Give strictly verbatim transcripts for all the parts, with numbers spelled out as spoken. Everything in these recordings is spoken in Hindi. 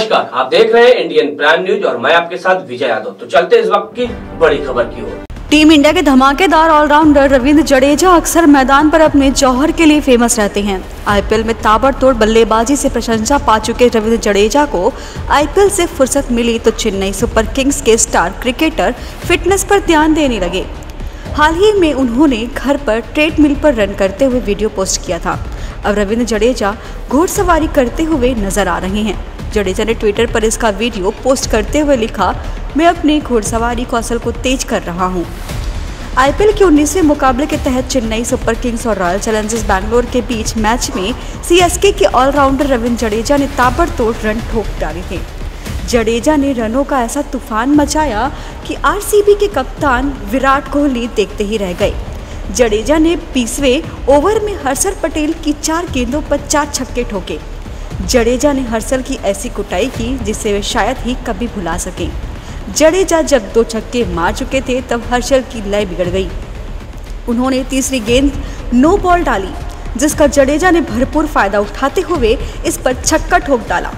नमस्कार, आप देख रहे हैं इंडियन प्राइम न्यूज और मैं आपके साथ विजय यादव। तो चलते हैं इस वक्त की बड़ी खबर की ओर। टीम इंडिया के धमाकेदार ऑलराउंडर रविंद्र जडेजा अक्सर मैदान पर अपने जौहर के लिए फेमस रहते हैं। आईपीएल में ताबड़तोड़ बल्लेबाजी से प्रशंसा पा चुके रविंद्र जडेजा को आईपीएल से फुर्सत मिली तो चेन्नई सुपर किंग्स के स्टार क्रिकेटर फिटनेस पर ध्यान देने लगे। हाल ही में उन्होंने घर पर ट्रेडमिल पर रन करते हुए वीडियो पोस्ट किया था। अब रविंद्र जडेजा घोड़सवारी करते हुए नजर आ रहे हैं। जडेजा ने ट्विटर पर इसका वीडियो पोस्ट करते हुए लिखा, मैं अपनी घोड़सवारी कौशल को तेज कर रहा हूं। आईपीएल के उन्नीसवें मुकाबले के तहत चेन्नई सुपर किंग्स और रॉयल चैलेंजर्स बैंगलोर के बीच मैच में सीएसके के ऑलराउंडर रविंद्र जडेजा ने ताबड़तोड़ रन ठोक डाले थे। जडेजा ने रनों का ऐसा तूफान मचाया कि आरसीबी के कप्तान विराट कोहली देखते ही रह गए। जडेजा ने बीसवें ओवर में हर्षल पटेल की चार गेंदों पर चार छक्के ठोके। जडेजा ने हर्षल की ऐसी कुटाई की जिसे वे शायद ही कभी भुला सकें। जडेजा जब दो छक्के मार चुके थे तब हर्षल की लय बिगड़ गई। उन्होंने तीसरी गेंद नो बॉल डाली जिसका जडेजा ने भरपूर फायदा उठाते हुए इस पर छक्का ठोक डाला।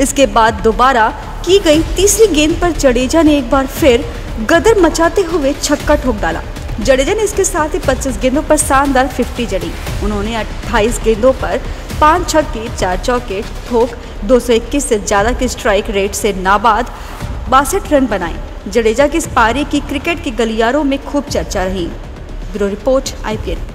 इसके बाद दोबारा की गई तीसरी गेंद पर जडेजा ने एक बार फिर गदर मचाते हुए छक्का ठोक डाला। जडेजा ने इसके साथ ही पच्चीस गेंदों पर शानदार फिफ्टी जड़ी। उन्होंने अट्ठाईस गेंदों पर पाँच छक्के, चार चौके ठोक दो सौ इक्कीस से ज़्यादा की स्ट्राइक रेट से नाबाद बासठ रन बनाए। जडेजा की इस पारी की क्रिकेट के गलियारों में खूब चर्चा रही। Bureau report I P L.